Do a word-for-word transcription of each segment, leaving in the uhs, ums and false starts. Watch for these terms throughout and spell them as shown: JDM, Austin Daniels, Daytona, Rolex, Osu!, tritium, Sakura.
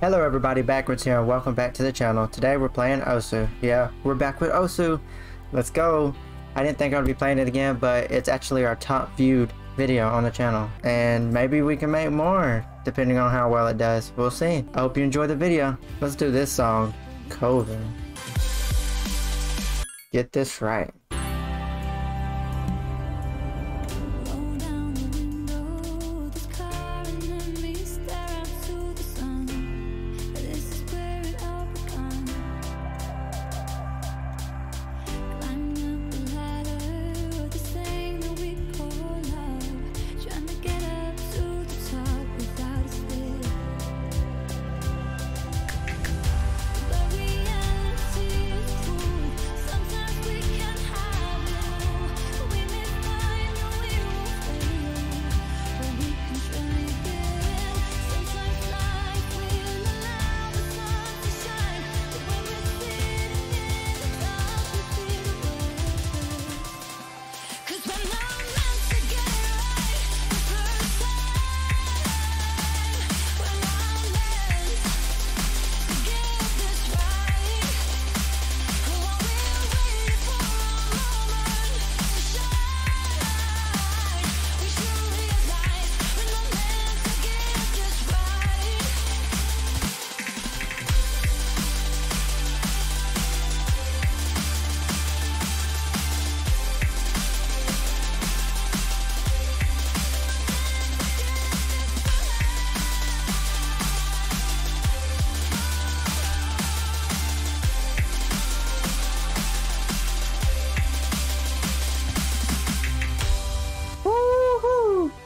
Hello everybody, Backwards here and welcome back to the channel. Today we're playing Osu. Yeah, we're back with Osu. Let's go. I didn't think I'd be playing it again, but it's actually our top viewed video on the channel. And maybe we can make more, depending on how well it does. We'll see. I hope you enjoy the video. Let's do this song, Coven. Get this right.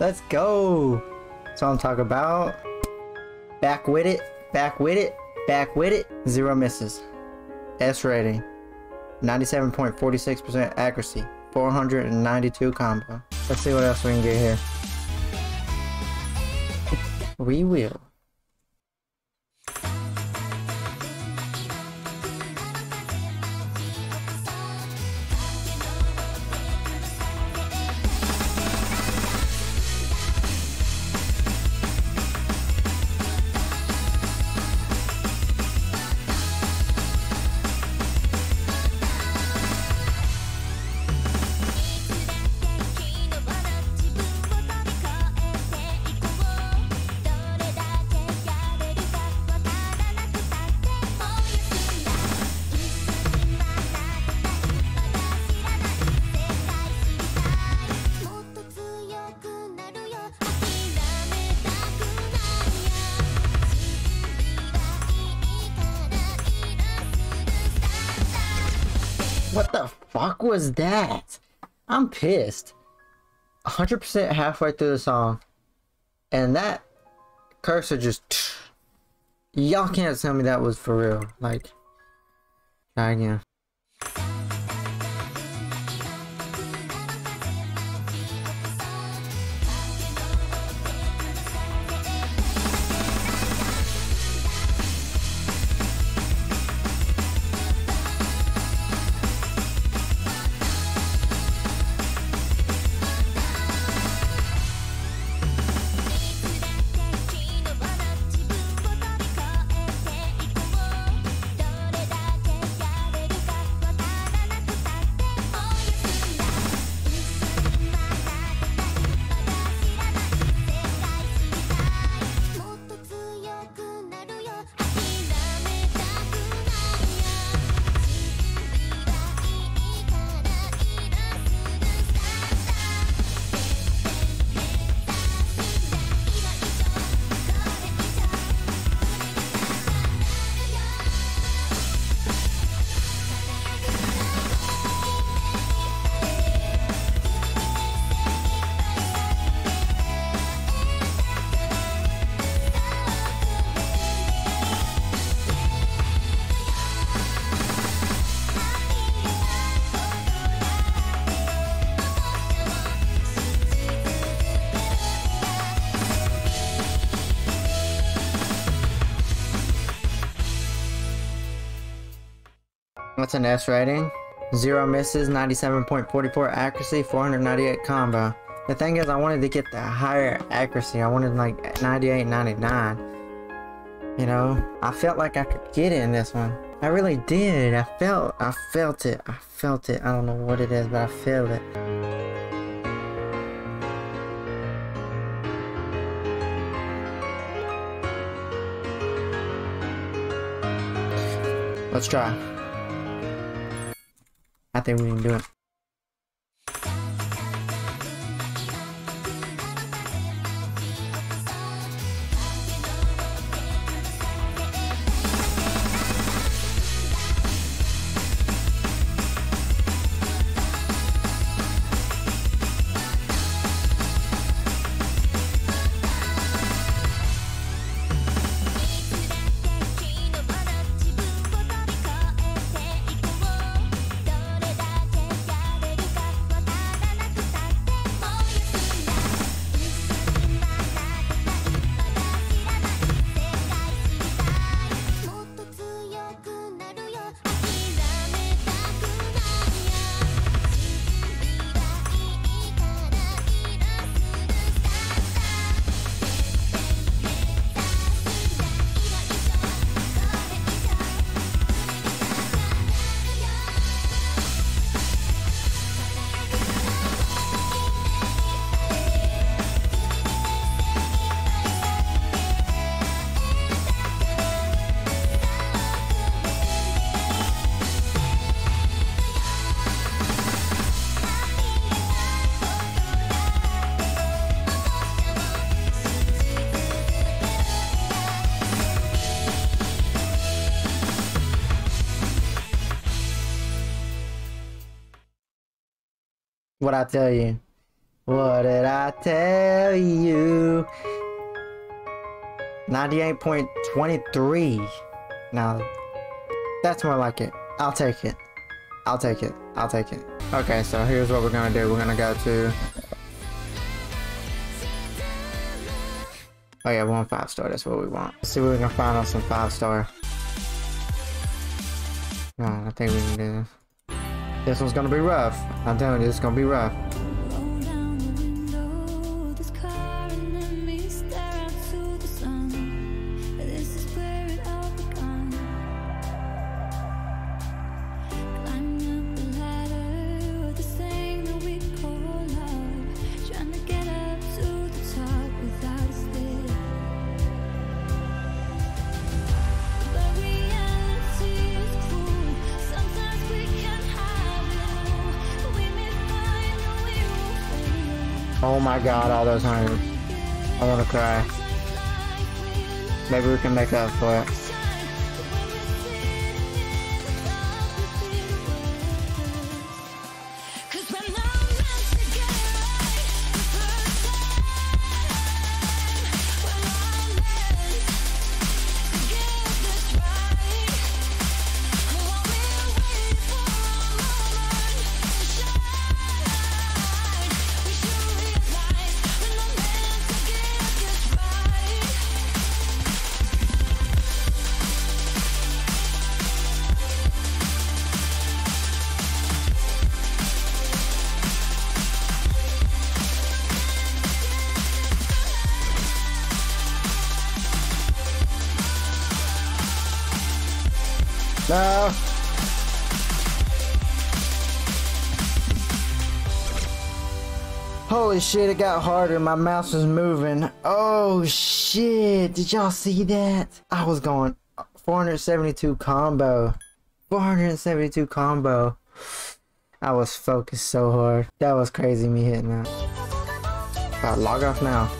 Let's go. That's what I'm talking about. Back with it. Back with it. Back with it. Zero misses. S rating. ninety-seven point four six percent accuracy. four hundred ninety-two combo. Let's see what else we can get here. We will. What the fuck was that? I'm pissed. one hundred percent halfway through the song. And that cursor just... Y'all can't tell me that was for real. Like, try again. What's an S rating? Zero misses, ninety-seven point four four accuracy, four hundred ninety-eight combo. The thing is, I wanted to get the higher accuracy. I wanted like ninety-eight, ninety-nine. You know, I felt like I could get it in this one. I really did. I felt, I felt it. I felt it. I don't know what it is, but I feel it. Let's try. I think we can do it. What I tell you? What did I tell you? ninety-eight point two three. Now, that's more like it. I'll take it. I'll take it. I'll take it. Okay, so here's what we're gonna do. We're gonna go to... Oh yeah, we want five star. That's what we want. Let's see what we can find on some five star. Alright, I think we can do this. This one's gonna be rough. I'm telling you, it's gonna be rough. Oh my god, all those hundreds. I wanna cry. Maybe we can make up for it. No. Holy shit, it got harder. My mouse was moving. Oh shit, did y'all see that? I was going four seventy-two combo. four seventy-two combo. I was focused so hard. That was crazy me hitting that. Alright, log off now.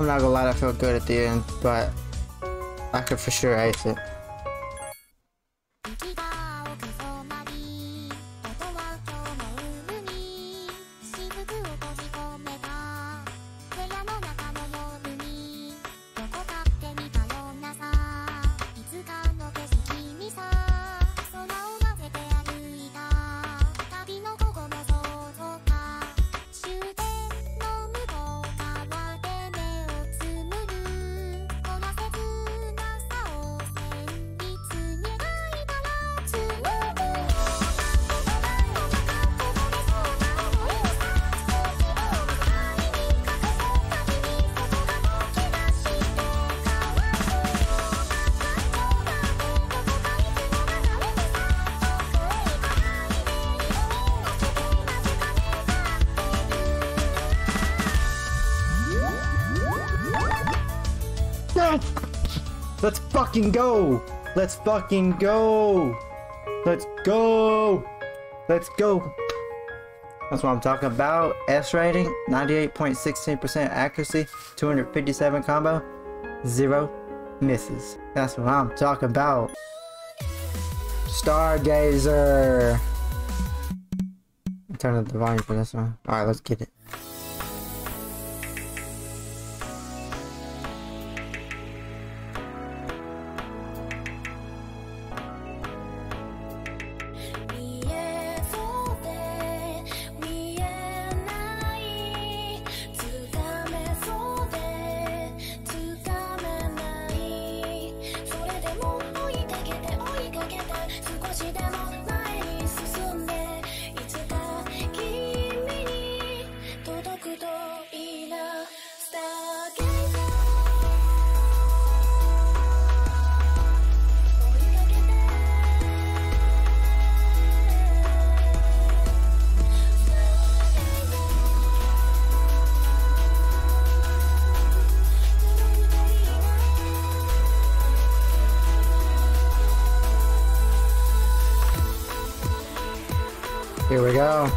I'm not gonna lie, I felt good at the end, but I could for sure ace it. Let's fucking go! Let's fucking go! Let's go! Let's go! That's what I'm talking about. S rating, ninety-eight point one six percent accuracy, two hundred fifty-seven combo, zero misses. That's what I'm talking about. Stargazer! Turn up the volume for this one. Alright, let's get it. Here we go.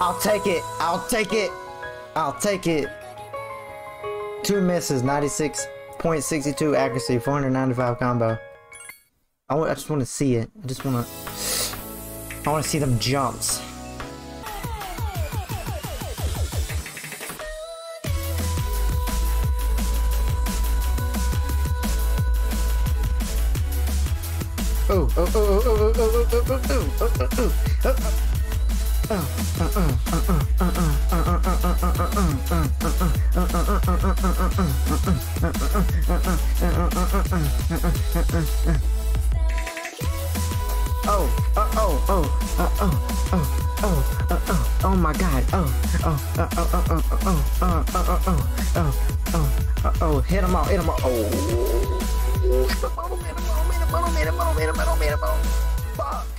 I'll take it. I'll take it. I'll take it. Two misses, ninety-six point six two accuracy, four hundred ninety-five combo. I, I just want to see it. I just want to. I want to see them jumps. Oh oh oh oh oh oh oh oh oh oh oh oh. Uh uh uh uh uh uh uh uh Oh oh oh oh oh oh oh oh my god oh oh oh oh oh oh oh oh oh hit him all hit him all oh